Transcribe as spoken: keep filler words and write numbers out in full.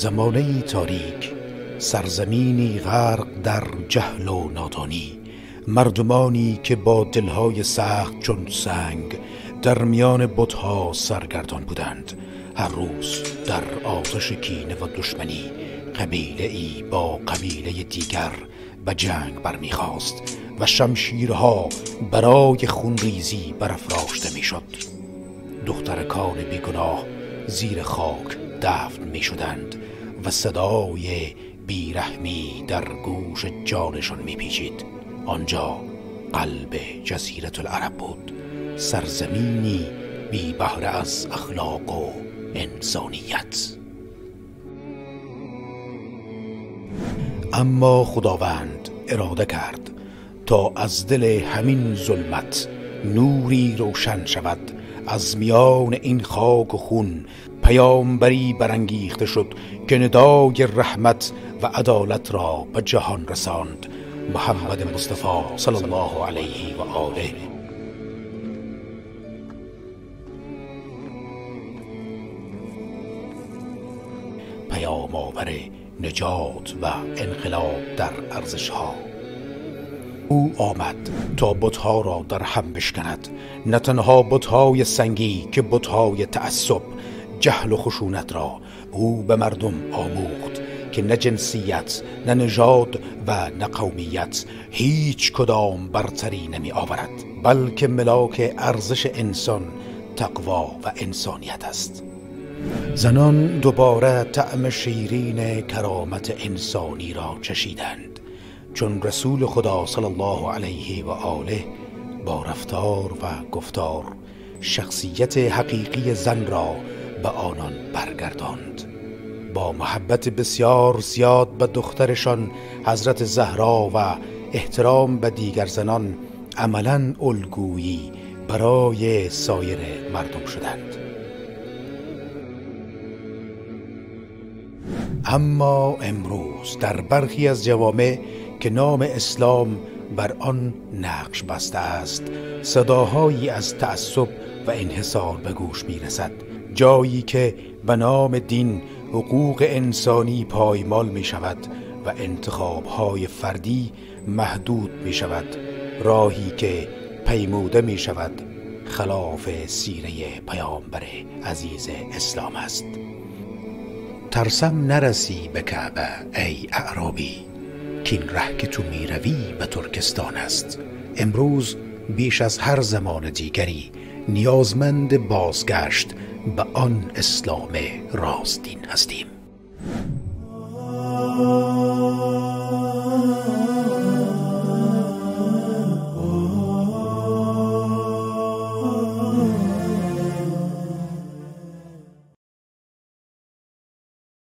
زمانه تاریک، سرزمینی غرق در جهل و نادانی، مردمانی که با دلهای سخت چون سنگ در میان بتها سرگردان بودند. هر روز در آتش کینه و دشمنی قبیله ای با قبیله دیگر به جنگ برمیخواست و شمشیرها برای خونریزی برافراشته میشد. دخترکان بیگناه زیر خاک دفن میشدند و صدای بیرحمی در گوش جانشان میپیچید. آنجا قلب جزیرة العرب بود، سرزمینی بی بهره از اخلاق و انسانیت. اما خداوند اراده کرد تا از دل همین ظلمت نوری روشن شود. از میان این خاک و خون پیامبری برانگیخته شد که ندای رحمت و عدالت را به جهان رساند: محمد مصطفی صلی الله علیه و آله. پیام آور نجات و انقلاب در ارزش‌ها. او آمد تا بت‌ها را در هم بشکند، نه تنها بت‌های سنگی که بت‌های تعصب، جهل و خشونت را او به مردم آموخت که نه جنسیت، نه نژاد و نه قومیت هیچ کدام برتری نمی آورد، بلکه ملاک ارزش انسان تقوا و انسانیت است. زنان دوباره طعم شیرین کرامت انسانی را چشیدند، چون رسول خدا صلی الله علیه و آله با رفتار و گفتار شخصیت حقیقی زن را به آنان برگرداند. با محبت بسیار زیاد به دخترشان حضرت زهرا و احترام به دیگر زنان، عملاً الگویی برای سایر مردم شدند. اما امروز در برخی از جوامع که نام اسلام بر آن نقش بسته است، صداهایی از تعصب و انحصار به گوش می‌رسد، جایی که به نام دین حقوق انسانی پایمال می شود و انتخاب‌های فردی محدود می شود، راهی که پیموده می شود خلاف سیره پیامبر عزیز اسلام است. ترسم نرسی به کعبه ای اعرابی، کین ره که تو می روی به ترکستان است. امروز بیش از هر زمان دیگری نیازمند بازگشت به آن اسلام راستین هستیم.